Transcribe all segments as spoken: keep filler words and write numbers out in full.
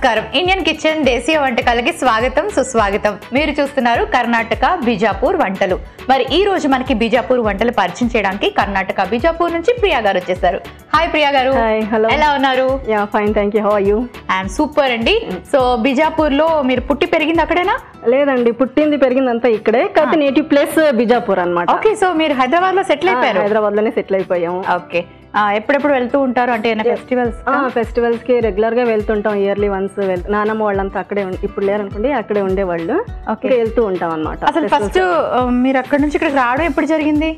నమస్కారం. Indian kitchen దేశీయ వంటకాలకి స్వాగతం, సుస్వాగతం. మీరు చూస్తున్నారు కర్ణాటక బీజాపూర్ వంటలు. మరి ఈ రోజు మనకి బీజాపూర్ వంటలు పరిచయం చేయడానికి కర్ణాటక బీజాపూర్ నుంచి ప్రియా గారు వచ్చేసారు. హాయ్ ప్రియా గారు, ఎలా ఉన్నారు? Yeah fine, thank you. How are you? I am super అండి. సో బీజాపూర్ లో మీరు పుట్టి పెరిగింది అక్కడేనా? లేదండి, పుట్టింది పెరిగిందంతా ఇక్కడే, కాకపోతే నేటివ్ ప్లేస్ బీజాపూర్ అన్నమాట. ఓకే, సో మీరు హైదరాబాద్ లో సెటిల్ అయిపోయారు? హైదరాబాద్ లోనే సెటిల్ అయిపోయాం. ఓకే, ఎప్పుడెప్పుడు వెళ్తూ ఉంటారు అంటే ఫెస్టివల్స్? ఫెస్టివల్స్ కి రెగ్యులర్ గా వెళ్తుంటాం, ఇయర్లీ వన్స్. నానమ్మ వాళ్ళంతా అక్కడే, ఇప్పుడు లేరనుకోండి, అక్కడే ఉండేవాళ్ళు. వెళ్తూ ఉంటాం అన్నమాట. అసలు ఫస్ట్ మీరు అక్కడ నుంచి ఇక్కడికి రావడం ఎప్పుడు జరిగింది?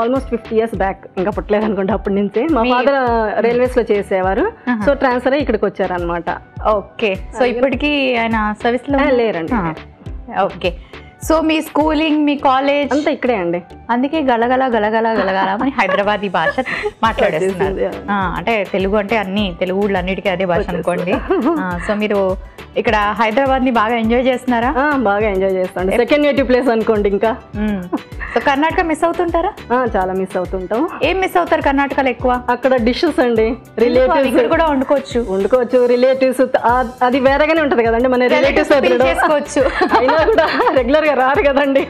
ఆల్మోస్ట్ ఫిఫ్టీ ఇయర్స్ బ్యాక్, ఇంకా పుట్టలేదు అనుకుంటా అప్పటి నుంచి. మా ఫాదర్ రైల్వేస్ లో చేసేవారు, సో ట్రాన్స్ఫర్ అయ్యి ఇక్కడికి వచ్చారు అన్నమాట. ఓకే, సో ఇప్పటికి ఆయన సర్వీస్ లో లేరండి. ఓకే, సో మీ స్కూలింగ్, మీ కాలేజ్ అంతా ఇక్కడే అండి, అందుకే గలగల గలగల గలగల అని హైదరాబాదీ భాష మాట్లాడేస్తున్నారు. అంటే తెలుగు అంటే అన్ని తెలుగు ఊళ్ళు అన్నిటికీ అదే భాష అనుకోండి. సో మీరు ఇక్కడ హైదరాబాద్ ని బాగా ఎంజాయ్ చేస్తున్నారా? బాగా ఎంజాయ్ చేస్తాను, సెకండ్ నేటివ్ ప్లేస్ అనుకోండి. ఇంకా సో కర్ణాటక మిస్ అవుతుంటారా? చాలా మిస్ అవుతుంటాం. ఏం మిస్ అవుతారు కర్ణాటకలో ఎక్కువ? అక్కడ డిషెస్ అండి, రిలేటివ్స్ కూడా వండుకోవచ్చు వండుకోవచ్చు రిలేటివ్స్ అది వేరేగానే ఉంటది కదండి. మన రిలేటివ్స్ చేసుకోవచ్చు, అయినా కూడా రెగ్యులర్ గా రారు కదండి.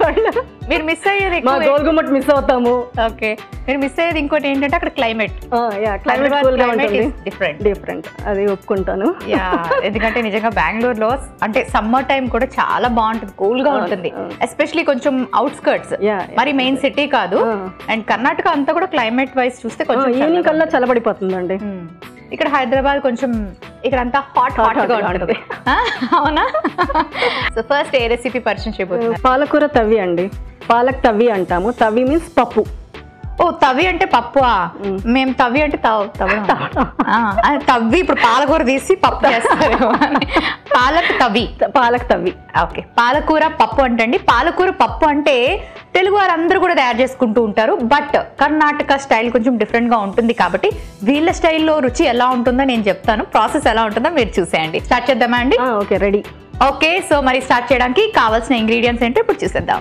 మీరు మిస్ అయ్యేది మా గోల్గుమ్మట్ మిస్ అవుతాము. ఓకే, మీరు మిస్ అయ్యేది ఇంకోటి ఏంటంటే అక్కడ క్లైమేట్. యా, క్లైమేట్ కూల్ గా ఉంటుంది, డిఫరెంట్ డిఫరెంట్, అది ఒప్పుకుంటాను. యా, ఎందుకంటే నిజంగా బెంగళూరు లో అంటే సమ్మర్ టైం కూడా చాలా బాగుంటుంది, కూల్ గా ఉంటుంది, ఎస్పెషలీ కొంచెం అవుట్స్కర్ట్స్, మరి మెయిన్ సిటీ కాదు. అండ్ కర్ణాటక అంతా కూడా క్లైమేట్ వైస్ చూస్తే కొంచెం ఈవినింగ్ కల్లా చల్లబడిపోతుందండి. ఇక్కడ హైదరాబాద్ కొంచెం ఇక్కడ అంతా హాట్ హాట్ గా ఉంటుంది. అవునా? సో ఫస్ట్ ఏ రెసిపీ పరిచయం చేయబోతున్నాను? పాలకూర తవి అండి, పాలక్ తవి అంటాము. తవి మీన్స్ పప్పు. ఓ, తవి అంటే పప్పు. మేము తవి అంటే తవ్ తవ తవ్వి. ఇప్పుడు పాలకూర తీసి పప్పు చేస్తారు. పాలక్ తవి, పాలక్ తవి. ఓకే, పాలకూర పప్పు అంటే అండి. పాలకూర పప్పు అంటే తెలుగు వారు అందరూ కూడా తయారు చేసుకుంటూ ఉంటారు, బట్ కర్ణాటక స్టైల్ కొంచెం డిఫరెంట్ గా ఉంటుంది కాబట్టి వీళ్ళ స్టైల్లో రుచి ఎలా ఉంటుందో నేను చెప్తాను, ప్రాసెస్ ఎలా ఉంటుందో మీరు చూసేయండి. స్టార్ట్ చేద్దామా అండి? Okay, ready. ఓకే, సో మరి స్టార్ట్ చేయడానికి కావాల్సిన ఇంగ్రీడియంట్స్ ఏంటో ఇప్పుడు చూసేద్దాం.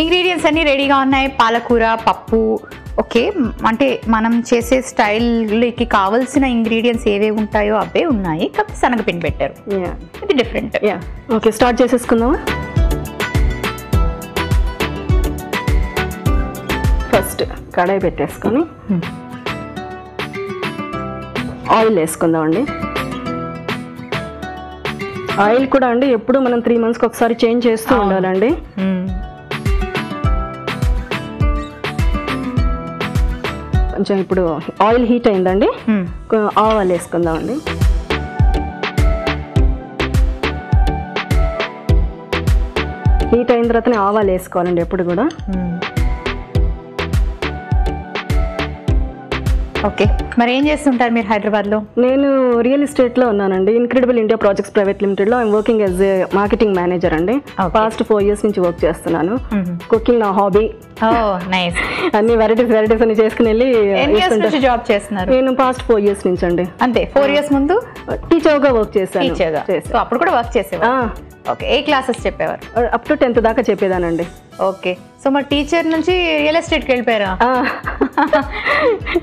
ఇంగ్రీడియంట్స్ అన్నీ రెడీగా ఉన్నాయి. పాలకూర పప్పు. ఓకే, అంటే మనం చేసే స్టైల్కి కావాల్సిన ఇంగ్రీడియంట్స్ ఏవేవి ఉంటాయో అవే ఉన్నాయి. కాకపోతే శనగపిండి పెట్టారు, ఇది డిఫరెంట్. ఓకే, స్టార్ట్ చేసేసుకుందామా? ఫస్ట్ కడాయి పెట్టేసుకొని ఆయిల్ వేసుకుందాం అండి. ఆయిల్ కూడా అండి ఎప్పుడు మనం త్రీ మంత్స్కి ఒకసారి చేంజ్ చేస్తూ ఉండాలండి. కొంచెం ఇప్పుడు ఆయిల్ హీట్ అయిందండి, ఆవాలు వేసుకుందాం అండి. హీట్ అయిన తర్వాతనే ఆవాలు వేసుకోవాలండి ఎప్పుడు కూడా. ఓకే, మరి ఏం చేస్తుంటారు మీరు హైదరాబాద్ లో? నేను రియల్ ఎస్టేట్ లో ఉన్నానండి, incredible India projects private limited లో. I'm working as a marketing manager అండి. పాస్ట్ ఫోర్ ఇయర్స్ నుంచి వర్క్ చేస్తున్నాను. కుకింగ్ నా హాబీ. అన్ని వెరైటీస్ వెరైటీస్ అన్ని చేసుకుని వెళ్ళి జాబ్ చేస్తున్నారు. నేను పాస్ట్ ఫోర్ ఇయర్స్ నుంచి అండి. అంతే, ఫోర్ ఇయర్స్ ముందు టీచర్ గా వర్క్ చేశాను. అప్పుడు కూడా వర్క్ చేసేవారు. ఓకే, ఏ క్లాసెస్ చెప్పేవారు? అప్ టు టెన్త్ దాకా చెప్పేదానండి. ఓకే, సో మా టీచర్ నుంచి రియల్ ఎస్టేట్కి వెళ్ళిపోయారా?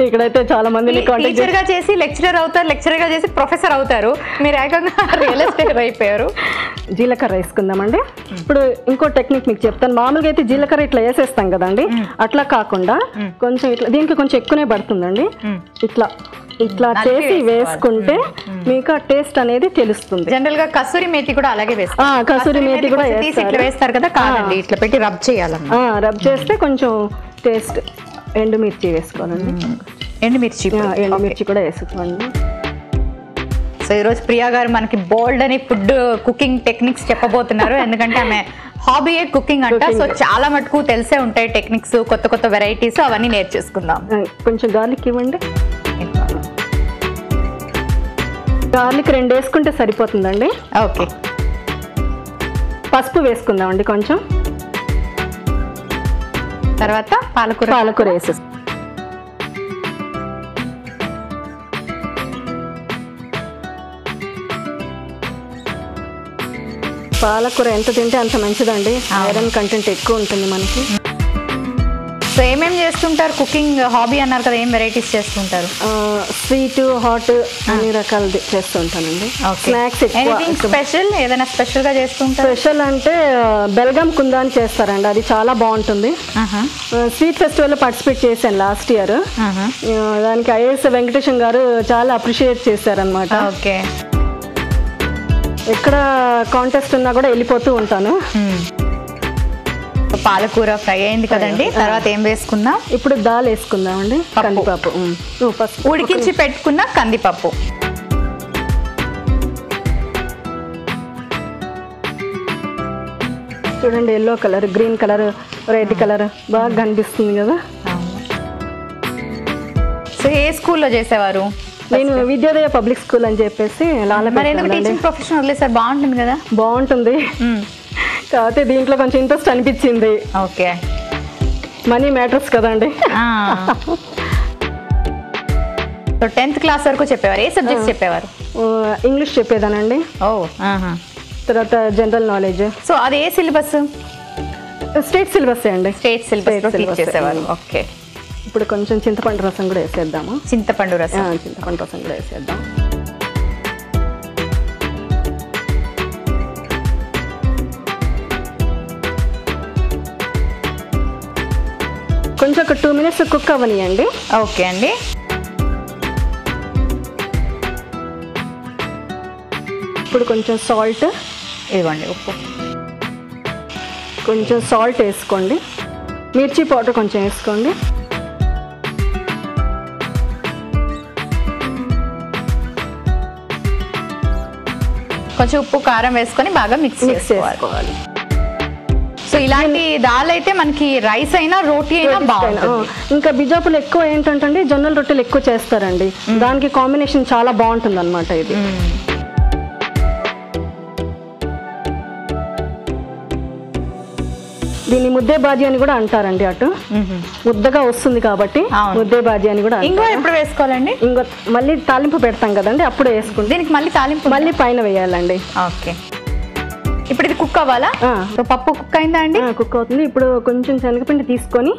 ఇక్కడైతే చాలా మంది టీచర్ గా చేసి లెక్చరర్ అవుతారు, లెక్చరర్ గా చేసి ప్రొఫెసర్ అవుతారు, మీరు ఏకంగా రియల్ ఎస్టేట్ అయిపోయారు. జీలకర్ర వేసుకుందామండి. ఇప్పుడు ఇంకో టెక్నిక్ మీకు చెప్తాను. మామూలుగా అయితే జీలకర్ర ఇట్లా వేసేస్తాం కదండి, అట్లా కాకుండా కొంచెం ఇట్లా, దీనికి కొంచెం ఎక్కువనే పడుతుందండి. ఇట్లా ఇట్లా చేసి వేసుకుంటే మీకు ఆ టేస్ట్ అనేది తెలుస్తుంది. జనరల్ గా కసూరి మేతి కూడా అలాగే వేస్తారు. కసూరి మేతి కూడా ఇట్లా వేస్తారు కదా, కాదండి ఇట్లా పెట్టి రబ్ చేయాలన్న. రబ్ చేస్తే కొంచెం టేస్ట్. ఎండుమిర్చి వేసుకోవాలండి, ఎండుమిర్చి ఎండుమిర్చి కూడా వేసుకోండి. సో ఈరోజు ప్రియా గారు మనకి బోల్డ్ అని ఫుడ్ కుకింగ్ టెక్నిక్స్ చెప్పబోతున్నారు, ఎందుకంటే ఆమె హాబీయే కుకింగ్ అంట. సో చాలా మటుకు తెలిసే ఉంటాయి టెక్నిక్స్, కొత్త కొత్త వెరైటీస్, అవన్నీ నేర్చేసుకుందాం. కొంచెం గార్లిక్ ఇవ్వండి. గార్లిక్ రెండు వేసుకుంటే సరిపోతుందండి. ఓకే, పసుపు వేసుకుందాం అండి కొంచెం. తర్వాత పాలకూర, పాలకూర వేసేస్తాం. పాలకూర ఎంత తింటే అంత మంచిదండి, ఐరన్ కంటెంట్ ఎక్కువ ఉంటుంది మనకి. So, ఏమేం చేస్తుంటారు కుకింగ్ హాబీ అన్నారు కదా ఏం వెరైటీస్ చేస్తుంటారు స్వీట్ హాట్ అన్ని రకాలు చేస్తుంటానండి స్నాక్స్ ఎనీథింగ్ స్పెషల్ ఏదైనా స్పెషల్ గా చేస్తుంటారు స్పెషల్ అంటే బెల్గం కుందాన్ చేస్తారండి అది చాలా బాగుంటుంది స్వీట్ ఫెస్టివల్ లో పార్టిసిపేట్ చేశాను లాస్ట్ ఇయర్ దానికి ఐఎస్ వెంకటేశం గారు చాలా అప్రిషియేట్ చేశారన్నమాట ఓకే ఎక్కడ కాంటెస్ట్ ఉన్నా కూడా వెళ్ళిపోతూ ఉంటాను పాలకూర ఫ్రై అయింది కదండి తర్వాత ఏం వేసుకుందాం ఇప్పుడు దాల్ వేసుకుందామండి కందిపప్పు ఉడికించి పెట్టుకున్న కందిపప్పు చూడండి yellow colour green colour red colour బాగా కనిపిస్తుంది కదా సో ఏ స్కూల్లో చేసేవారు నేను విద్యోదయ పబ్లిక్ స్కూల్ అని చెప్పేసి టీచింగ్ ప్రొఫెషన్ వదిలేసారు బాగుంటుంది కదా బాగుంటుంది కాకపోతే దీంట్లో కొంచెం ఇంట్రెస్ట్ అనిపించింది ఓకే మనీ మ్యాటర్స్ కదండి సో టెన్త్ క్లాస్ వరకు చెప్పేవారు ఏ సబ్జెక్ట్స్ చెప్పేవారు ఇంగ్లీష్ చెప్పేదానండి ఓ తర్వాత జనరల్ నాలెడ్జ్ సో అది ఏ సిలబస్ స్టేట్ సిలబస్ అండి స్టేట్ సిలబస్ చేసేవారు ఓకే ఇప్పుడు కొంచెం చింతపండు రసం కూడా వేసేద్దాము చింతపండు రసం చింతపండు రసం కూడా వేసేద్దాం కొంచెం ఒక టూ మినిట్స్ కుక్ అవ్వనియండి ఓకే అండి ఇప్పుడు కొంచెం సాల్ట్ ఇవ్వండి ఉప్పు కొంచెం సాల్ట్ వేసుకోండి మిర్చి పౌడర్ కొంచెం వేసుకోండి కొంచెం ఉప్పు కారం వేసుకొని బాగా మిక్స్ చేసుకోవాలి సో ఇలాంటి దాల్ అయితే మనకి రైస్ అయినా రోటీ అయినా బాగుంటుంది ఇంకా బిజాపూర్లో ఎక్కువ ఏంటంటే జొన్నల రొట్టెలు ఎక్కువ చేస్తారండి దానికి కాంబినేషన్ చాలా బాగుంటుంది అన్నమాట ఇది దీన్ని ముద్దే బాజీ అని కూడా అంటారండి అటు ముద్దగా వస్తుంది కాబట్టి ముద్దే బాజీ అని కూడా ఇంకో ఎప్పుడు వేసుకోవాలండి ఇంకో మళ్ళీ తాలింపు పెడతాం కదండి అప్పుడు వేసుకుంటాం దీనికి మళ్ళీ తాలింపు మళ్ళీ పైన వేయాలండి ఓకే ఇప్పుడు ఇది కుక్ అవ్వాలా పప్పు కుక్ అయిందా అండి కుక్ అవుతుంది ఇప్పుడు కొంచెం శనగపిండి తీసుకొని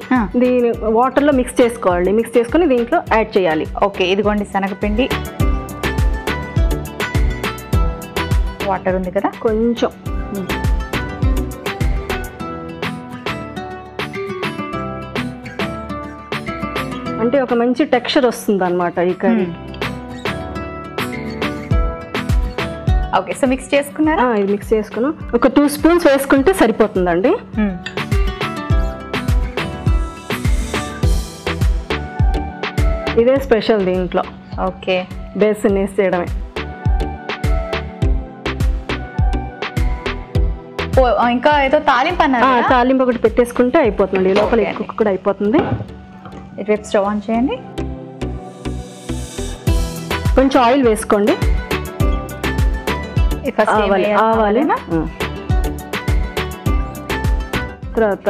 దీని వాటర్ లో మిక్స్ చేసుకోవాలి మిక్స్ చేసుకొని దీంట్లో యాడ్ చేయాలి ఓకే ఇదిగోండి శనగపిండి వాటర్ ఉంది కదా కొంచెం అంటే ఒక మంచి టెక్స్చర్ వస్తుంది అన్నమాట ఈ కర్రీ ఓకే సో మిక్స్ చేసుకున్నారా ఇది మిక్స్ చేసుకున్నాం ఒక టూ స్పూన్స్ వేసుకుంటే సరిపోతుందండి ఇదే స్పెషల్ దీంట్లో ఓకే బేసిన్ వేసి చేయడమే ఇంకా ఏదో తాలింపు అన్నారు తాలింపు ఒకటి పెట్టేసుకుంటే అయిపోతుంది లోపల కుక్ కూడా అయిపోతుంది రేపు స్టవ్ ఆన్ చేయండి కొంచెం ఆయిల్ వేసుకోండి తర్వాత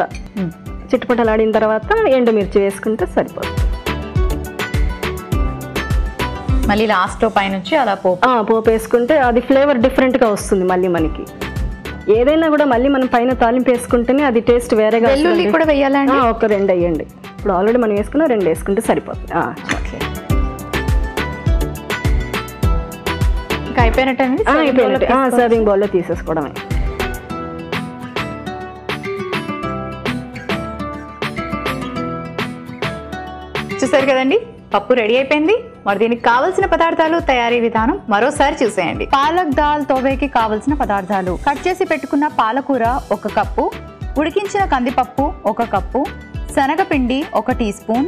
చిట్టుపట్టలు ఆడిన తర్వాత ఎండుమిర్చి వేసుకుంటే సరిపోతుంది మళ్ళీ లాస్ట్ పైన వచ్చి అలా పోపు వేసుకుంటే అది ఫ్లేవర్ డిఫరెంట్ గా వస్తుంది మళ్ళీ మనకి ఏదైనా కూడా మళ్ళీ మనం పైన తాలింపు వేసుకుంటేనే అది టేస్ట్ వేరేగా వెల్లుల్లి కూడా వేయాలండి ఒక రెండు వేయండి ఇప్పుడు ఆల్రెడీ మనం వేసుకున్నా రెండు వేసుకుంటే సరిపోతుంది సర్వింగ్ బౌల్లో తీసేసుకోవడమే చూసారు కదండి పప్పు రెడీ అయిపోయింది మరి దీనికి కావాల్సిన పదార్థాలు తయారీ విధానం మరోసారి చూసేయండి పాలక్ దాల్ తోవేకి కావాల్సిన పదార్థాలు కట్ చేసి పెట్టుకున్న పాలకూర ఒక కప్పు ఉడికించిన కందిపప్పు ఒక కప్పు శనగపిండి ఒక టీ స్పూన్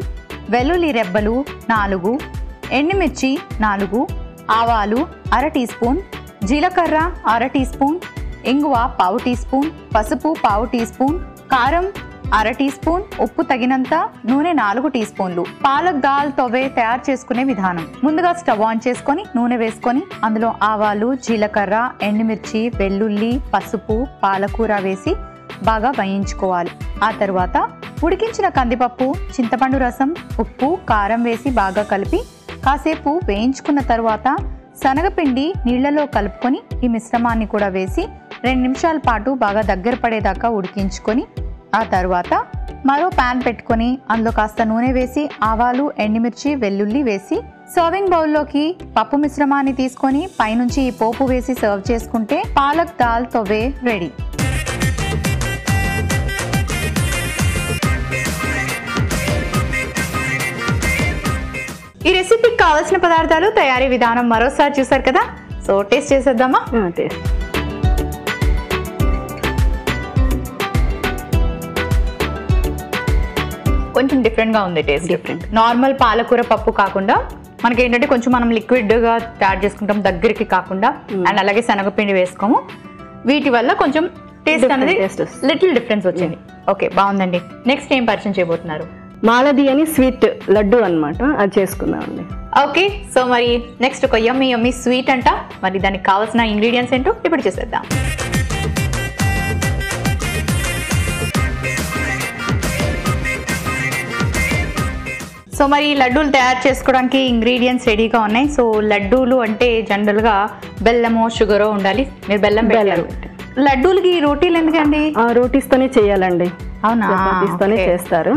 వెల్లుల్లి రెబ్బలు నాలుగు ఎండుమిర్చి నాలుగు ఆవాలు అర టీ స్పూన్ జీలకర్ర అర టీ స్పూన్ ఇంగువ పావు టీ స్పూన్ పసుపు పావు టీ స్పూన్ కారం అర టీ స్పూన్ ఉప్పు తగినంత నూనె నాలుగు టీ స్పూన్లు పాలక్ దాల్ తోవే తయారు చేసుకునే విధానం ముందుగా స్టవ్ ఆన్ చేసుకొని నూనె వేసుకొని అందులో ఆవాలు జీలకర్ర ఎండుమిర్చి వెల్లుల్లి పసుపు పాలకూర వేసి బాగా వేయించుకోవాలి ఆ తర్వాత ఉడికించిన కందిపప్పు చింతపండు రసం ఉప్పు కారం వేసి బాగా కలిపి కాసేపు వేయించుకున్న తర్వాత శనగపిండి నీళ్లలో కలుపుకొని ఈ మిశ్రమాన్ని కూడా వేసి రెండు నిమిషాల పాటు బాగా దగ్గర పడేదాకా ఉడికించుకొని ఆ తర్వాత మరో పాన్ పెట్టుకొని అందులో కాస్త నూనె వేసి ఆవాలు, ఎండుమిర్చి, వెల్లుల్లి వేసి సర్వింగ్ బౌల్లోకి పప్పు మిశ్రమాన్ని తీసుకొని పైనుంచి ఈ పోపు వేసి సర్వ్ చేసుకుంటే పాలక్ దాల్ తోవే రెడీ. ఈ రెసిపీకి కావాల్సిన పదార్థాలు, తయారీ విధానం మరోసారి చూసారు కదా, సో టేస్ట్ చేసేద్దామా? టేస్ట్ కొంచెం డిఫరెంట్గా ఉంది. Taste different. నార్మల్ పాలకూర పప్పు కాకుండా మనకి ఏంటంటే కొంచెం మనం లిక్విడ్గా తయారు చేసుకుంటాం దగ్గరికి కాకుండా, అండ్ అలాగే శనగపిండి వేసుకోము. వీటి వల్ల కొంచెం టేస్ట్ అనేది లిటిల్ డిఫరెన్స్ వచ్చింది. ఓకే, బాగుందండి. నెక్స్ట్ ఏం పరిచయం చేయబోతున్నారు? మాలది అని స్వీట్ లడ్డు అనమాట, అది చేసుకుందామండి. ఓకే, సో మరి నెక్స్ట్ ఒక యమ్మీ యమ్మీ స్వీట్ అంట. మరి దానికి కావాల్సిన ఇంగ్రీడియంట్స్ ఏంటో ఇప్పుడు చేసేద్దాం. సో మరి లడ్డూలు తయారు చేసుకోవడానికి ఇంగ్రీడియంట్స్ రెడీగా ఉన్నాయి. సో లడ్డూలు అంటే జనరల్గా బెల్లమో షుగరో ఉండాలి, మీరు బెల్లం బెల్లం లడ్డూలకి రోటీలు ఎందుకండి? రోటీస్తోనే చేయాలండి. అవునా? చపాతీస్తోనే చేస్తారు.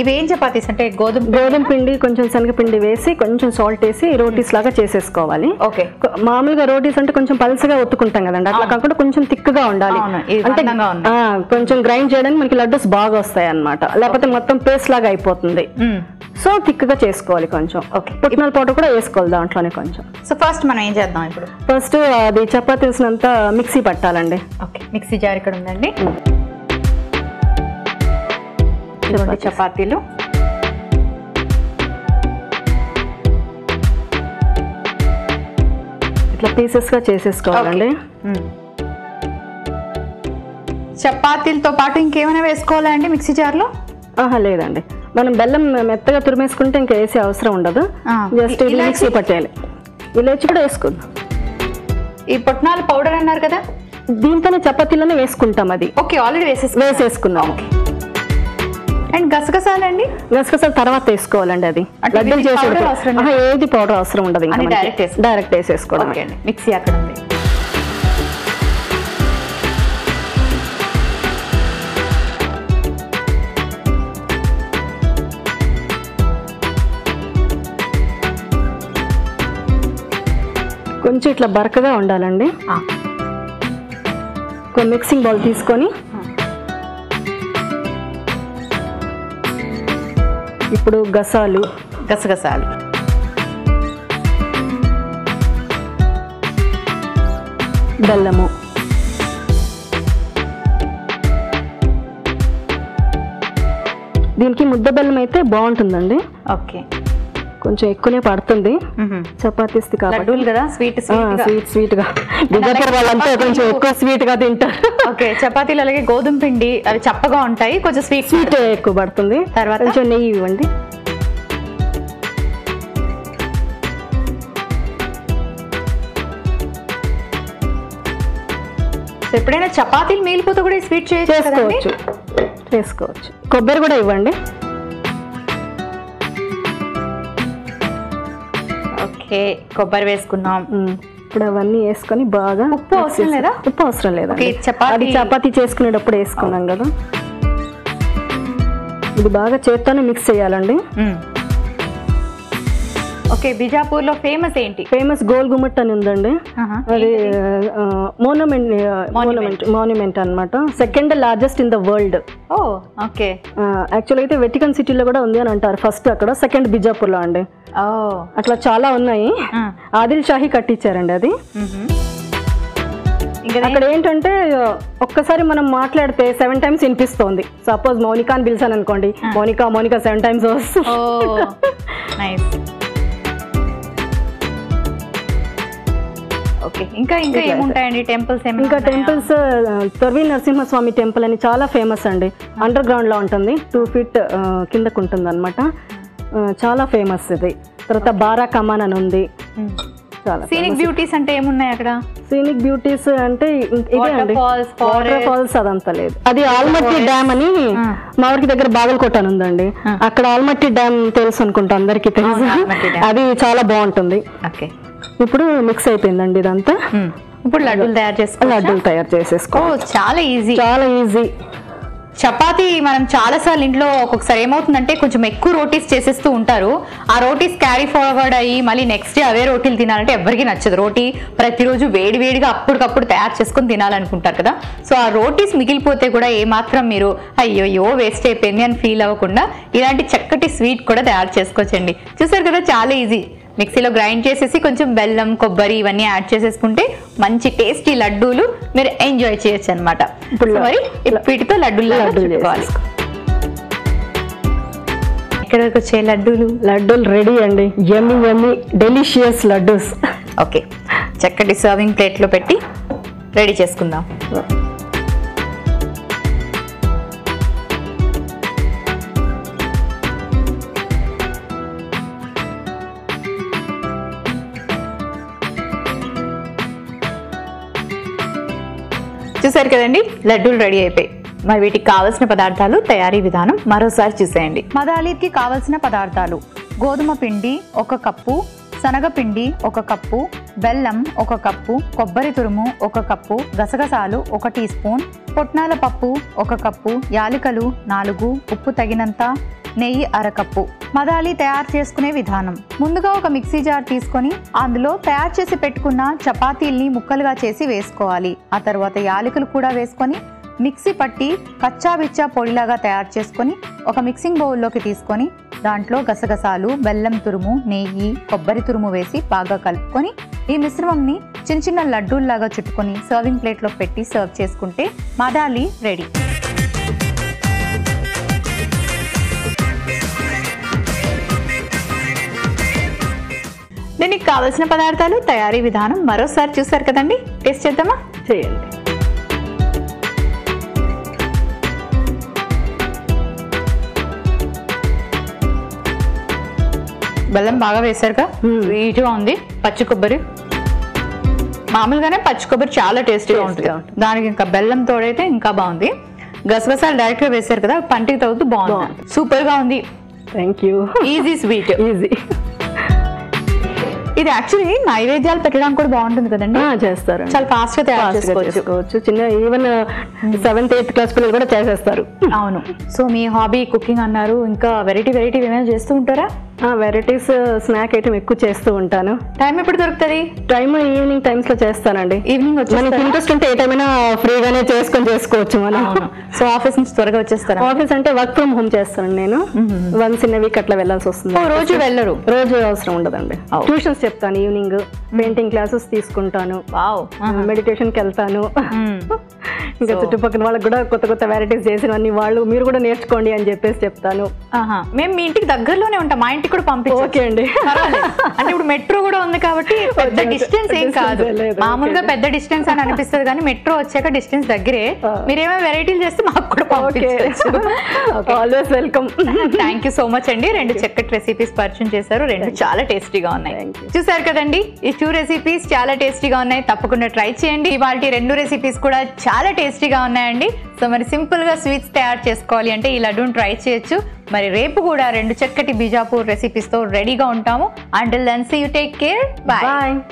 ఇవి ఏం చపాతీస్ అంటే గోధుమ గోధుమ పిండి కొంచెం శనగపిండి వేసి కొంచెం సాల్ట్ వేసి రోటీస్ లాగా చేసేసుకోవాలి. ఓకే, మామూలుగా రోటీస్ అంటే కొంచెం పల్చగా ఒత్తుకుంటాం కదండి, అట్లా కాకుండా కొంచెం థిక్గా ఉండాలి. అంటే కొంచెం గ్రైండ్ చేయడానికి మనకి లడ్డూస్ బాగా వస్తాయి అన్నమాట, లేకపోతే మొత్తం పేస్ట్ లాగా అయిపోతుంది. సో థిక్గా చేసుకోవాలి కొంచెం. ఓకే, పుట్నాల పౌడర్ కూడా వేసుకోవాలి దాంట్లోనే కొంచెం. సో ఫస్ట్ మనం ఏం చేద్దాం ఇప్పుడు? ఫస్ట్ అది చపాతీసినంత మిక్సీ పట్టాలండి. ఓకే, మిక్సీ జార్ ఇక్కడ ఉందండి. చపాతీలు ఇట్లా పీసెస్ గా చేసేసుకోవాలండి. చపాతీలతో పాటు ఇంకేమైనా వేసుకోవాలండి మిక్సీ జార్లో? ఆహా, లేదండి, మనం బెల్లం మెత్తగా తురిమేసుకుంటే ఇంకా వేసే అవసరం ఉండదు. Just mixie పట్టేయాలి. ఇలాచి కూడా వేసుకుందాం. ఈ పొట్నాల పౌడర్ అన్నారు కదా, దీంతోనే చపాతీలోనే వేసుకుంటాం అది. ఓకే, ఆల్రెడీ వేసేసుకున్నాం. ఓకే, అండ్ గసగసాలు అండి, గసగసాలు తర్వాత వేసుకోవాలండి. అది లడ్డూలు చేసేటప్పుడు ఏది పౌడర్ అవసరం ఉండదు, ఇంకా డైరెక్ట్ వేసేసుకోవడం. మిక్సీ అక్కడ ఉంది. కొంచెం ఇట్లా బరకగా ఉండాలండి. మిక్సింగ్ బౌల్ తీసుకొని ఇప్పుడు గసాలు గసగసాలు బెల్లము దీనికి ముద్ద బెల్లం అయితే బాగుంటుందండి. ఓకే, కొంచెం ఎక్కువనే పడుతుంది చపాతీస్ కాబట్టి కదా, స్వీట్ స్వీట్ స్వీట్ గా బిజాపూర్ వాళ్ళంతా కొంచెం ఎక్కువ స్వీట్ గా తింటారు. ఓకే, చపాతీలు అలాగే గోధుమ పిండి అవి చప్పగా ఉంటాయి, కొంచెం స్వీట్ స్వీట్ ఎక్కువ పడుతుంది. తర్వాత కొంచెం నెయ్యి ఇవ్వండి. ఎప్పుడైనా చపాతీలు మిగిలిపోతే కూడా స్వీట్ చేసుకోవచ్చు చేసుకోవచ్చు కొబ్బరి కూడా ఇవ్వండి. కొబ్బరి వేసుకున్నాం. ఇప్పుడు అవన్నీ వేసుకొని బాగా ఉప్పు అవసరం లేదా? ఉప్పు అవసరం లేదా? చపాతీ చపాతీ చేసుకునేటప్పుడు వేసుకున్నాం కదా, ఇది బాగా చేత్తోనే మిక్స్ చేయాలండి. ఓకే, బిజాపూర్ లో ఫేమస్ ఏంటి? ఫేమస్ గోల్ గుమ్మట్ అని ఉందండి, అది మోనుమెంట్ మోనుమెంట్ మోనుమెంట్ అన్నమాట. Second largest in the world. Oh okay, actual అయితే వెటికన్ సిటీలో కూడా ఉంది అని అంటారు. ఫస్ట్ అక్కడ, సెకండ్ బిజాపూర్ లో అండి. అట్లా చాలా ఉన్నాయి. ఆదిల్ షాహీ కట్టించారండి అది. అక్కడ ఏంటంటే ఒక్కసారి మనం మాట్లాడితే సెవెన్ టైమ్స్ వినిపిస్తోంది. సపోజ్ మౌనికా అని పిలిచాను అనుకోండి, మౌనికా మౌనికా సెవెన్ టైమ్స్ వస్తుంది. ఇంకా ఇంకా ఏముంటాయండి టెంపుల్స్? ఇంకా టెంపుల్స్ తొర్వి నరసింహస్వామి టెంపుల్ అని చాలా ఫేమస్ అండి. అండర్ గ్రౌండ్ లో ఉంటుంది, టూ ఫీట్ కిందకు ఉంటుంది అనమాట. చాలా ఫేమస్ ఇది. తర్వాత బారా కమాన్ అని ఉంది. సీనిక్ బ్యూటీస్ అంటే ఏమున్నాయి అక్కడ? సీనిక్ బ్యూటీస్ అంటే ఇదే అండి, వాటర్ ఫాల్స్ అదంతా లేదు. అది ఆల్మట్టి డ్యామ్ అని మా ఊరికి దగ్గర బాగలకోట అని ఉందండి. అక్కడ ఆల్మట్టి డ్యామ్ తెలుసు అనుకుంటా అందరికి తెలుసు, అది చాలా బాగుంటుంది. ఓకే, ఇప్పుడు మిక్స్ అయిపోయిందండి ఇదంతా. ఇప్పుడు లడ్డూలు తయారు చేసుకో లడ్డూలు తయారు చేసేసుకో. చాలా ఈజీ చాలా ఈజీ చపాతీ మనం చాలాసార్లు ఇంట్లో ఒక్కొక్కసారి ఏమవుతుందంటే కొంచెం ఎక్కువ రోటీస్ చేసేస్తూ ఉంటారు. ఆ రోటీస్ క్యారీ ఫార్వర్డ్ అయ్యి మళ్ళీ నెక్స్ట్ డే అవే రోటీలు తినాలంటే ఎవరికి నచ్చదు. రోటీ ప్రతిరోజు వేడి వేడిగా అప్పటికప్పుడు తయారు చేసుకుని తినాలనుకుంటారు కదా. సో ఆ రోటీస్ మిగిలిపోతే కూడా ఏమాత్రం మీరు అయ్యోయ్యో వేస్ట్ అయిపోయింది అని ఫీల్ అవ్వకుండా ఇలాంటి చక్కటి స్వీట్ కూడా తయారు చేసుకోవచ్చండి. చూసారు కదా, చాలా ఈజీ. మిక్సీలో గ్రైండ్ చేసేసి కొంచెం బెల్లం, కొబ్బరి ఇవన్నీ యాడ్ చేసేసుకుంటే మంచి టేస్టీ లడ్డూలు మీరు ఎంజాయ్ చేయొచ్చు అనమాట. ఇప్పుడు మరి వీటితో లడ్డూలు లడ్డూలు చేసుకోవాలి. ఎక్కడి వరకు వచ్చే లడ్డూలు లడ్డూలు రెడీ అండి. Yummy yummy delicious laddoos. Okay, చక్కటి సర్వింగ్ ప్లేట్లో పెట్టి రెడీ చేసుకుందాం. చూసారు కదండి, లడ్డూలు రెడీ అయిపోయి. మరి వీటికి కావలసిన పదార్థాలు, తయారీ విధానం మరోసారి చూసేయండి. మదాలీకి కావలసిన పదార్థాలు: గోధుమ పిండి ఒక కప్పు, శనగపిండి ఒక కప్పు, బెల్లం ఒక కప్పు, కొబ్బరి తురుము ఒక కప్పు, గసగసాలు ఒక టీ స్పూన్, పొట్నాల పప్పు ఒక కప్పు, యాలికలు నాలుగు, ఉప్పు తగినంత, నెయ్యి అరకప్పు. మదాలి తయారు చేసుకునే విధానం: ముందుగా ఒక మిక్సీ జార్ తీసుకొని అందులో తయారు చేసి పెట్టుకున్న చపాతీల్ని ముక్కలుగా చేసి వేసుకోవాలి. ఆ తర్వాత యాలకులు కూడా వేసుకొని మిక్సీ పట్టి కచ్చాబిచ్చా పొడిలాగా తయారు చేసుకొని ఒక మిక్సింగ్ బౌల్లోకి తీసుకొని దాంట్లో గసగసాలు, బెల్లం తురుము, నెయ్యి, కొబ్బరి తురుము వేసి బాగా కలుపుకొని ఈ మిశ్రమంని చిన్న చిన్న లడ్డూల్లాగా చుట్టుకొని సర్వింగ్ ప్లేట్లో పెట్టి సర్వ్ చేసుకుంటే మదాలి రెడీ. దీనికి కావలసిన పదార్థాలు, తయారీ విధానం మరోసారి చూసారు కదండి. టేస్ట్ చేద్దామా? చేయండి. బెల్లం బాగా వేశారుగా, స్వీట్గా ఉంది. పచ్చి కొబ్బరి మామూలుగానే పచ్చి కొబ్బరి చాలా టేస్టీగా ఉంటుంది, దానికి ఇంకా బెల్లం తోడైతే ఇంకా బాగుంది. గసగసాలు డైరెక్ట్గా వేశారు కదా, పంటికి తగ్గుతూ బాగుంది. సూపర్గా ఉంది. Thank you. Easy sweet, easy. ఇది యాక్చువల్లీ నైవేద్యాలు పెట్టడానికి కూడా బాగుంటుంది కదండి. చేస్తారు, చాలా ఫాస్ట్ గా తయారు చేసుకోవచ్చు. చిన్న ఈవెన్ సెవెంత్ ఎయిత్ క్లాస్ పిల్లలు కూడా చేసేస్తారు. అవును. సో మీ హాబీ కుకింగ్ అన్నారు, ఇంకా వెరైటీ వెరైటీ ఏమైనా చేస్తూ ఉంటారా? వెరైటీస్ స్నాక్ ఐటమ్ ఎక్కువ చేస్తూ ఉంటాను. టైం ఎప్పుడు దొరుకుతుంది? టైం ఈవినింగ్ టైమ్స్ లో చేస్తానండి. ఈవినింగ్ మనకి ఇంట్రెస్ట్ ఉంటే ఏ టైమైనా ఫ్రీగానే చేసుకొని చేసుకోవచ్చు మనం. సో ఆఫీస్ నుంచి త్వరగా వచ్చేస్తాను. ఆఫీస్ అంటే వర్క్ ఫ్రమ్ హోమ్ చేస్తాను నేను. వన్స్ ఇన్ వీక్ అట్లా వెళ్ళాల్సి వస్తుంది. రోజు వెళ్ళరు, రోజు అవసరం ఉండదండి. ట్యూషన్స్ చెప్తాను, ఈవినింగ్ పెయింటింగ్ క్లాసెస్ తీసుకుంటాను, మెడిటేషన్కి వెళ్తాను. ఇంకా చుట్టుపక్కల వాళ్ళకి కూడా కొత్త కొత్త వెరైటీస్ చేసినవన్నీ వాళ్ళు మీరు కూడా నేర్చుకోండి అని చెప్పేసి చెప్తాను. మేము మీ ఇంటికి దగ్గరలోనే ఉంటాం, మా ఇంటికి కూడా పంపించండి. ఓకే అండి. అంటే ఇప్పుడు మెట్రో కూడా ఉంది కాబట్టి పెద్ద డిస్టెన్స్ ఏం కాదు. మామూలుగా పెద్ద డిస్టెన్స్ అని అనిపిస్తుంది కానీ మెట్రో వచ్చాక డిస్టెన్స్ దగ్గరే. మీరేమో వెరైటీలు చేస్తే మాకు కూడా పంపించండి. Always welcome. Thank you so much అండి. రెండు చక్కటి రెసిపీస్ పరిచయం చేశారు, రెండు చాలా టేస్టీగా ఉన్నాయి. చూసారు కదండి, ఈ టూ రెసిపీస్ చాలా టేస్టీగా ఉన్నాయి. తప్పకుండా ట్రై చేయండి. ఇవాళ రెండు రెసిపీస్ కూడా చాలా టేస్టీగా ఉన్నాయండి. సో మరి సింపుల్గా స్వీట్స్ తయారు చేసుకోవాలి అంటే ఈ లడ్డూని ట్రై చేయొచ్చు. మరి రేపు కూడా రెండు చక్కటి బీజాపూర్ రెసిపీస్తో రెడీగా ఉంటాము. Until then see you, take care, bye.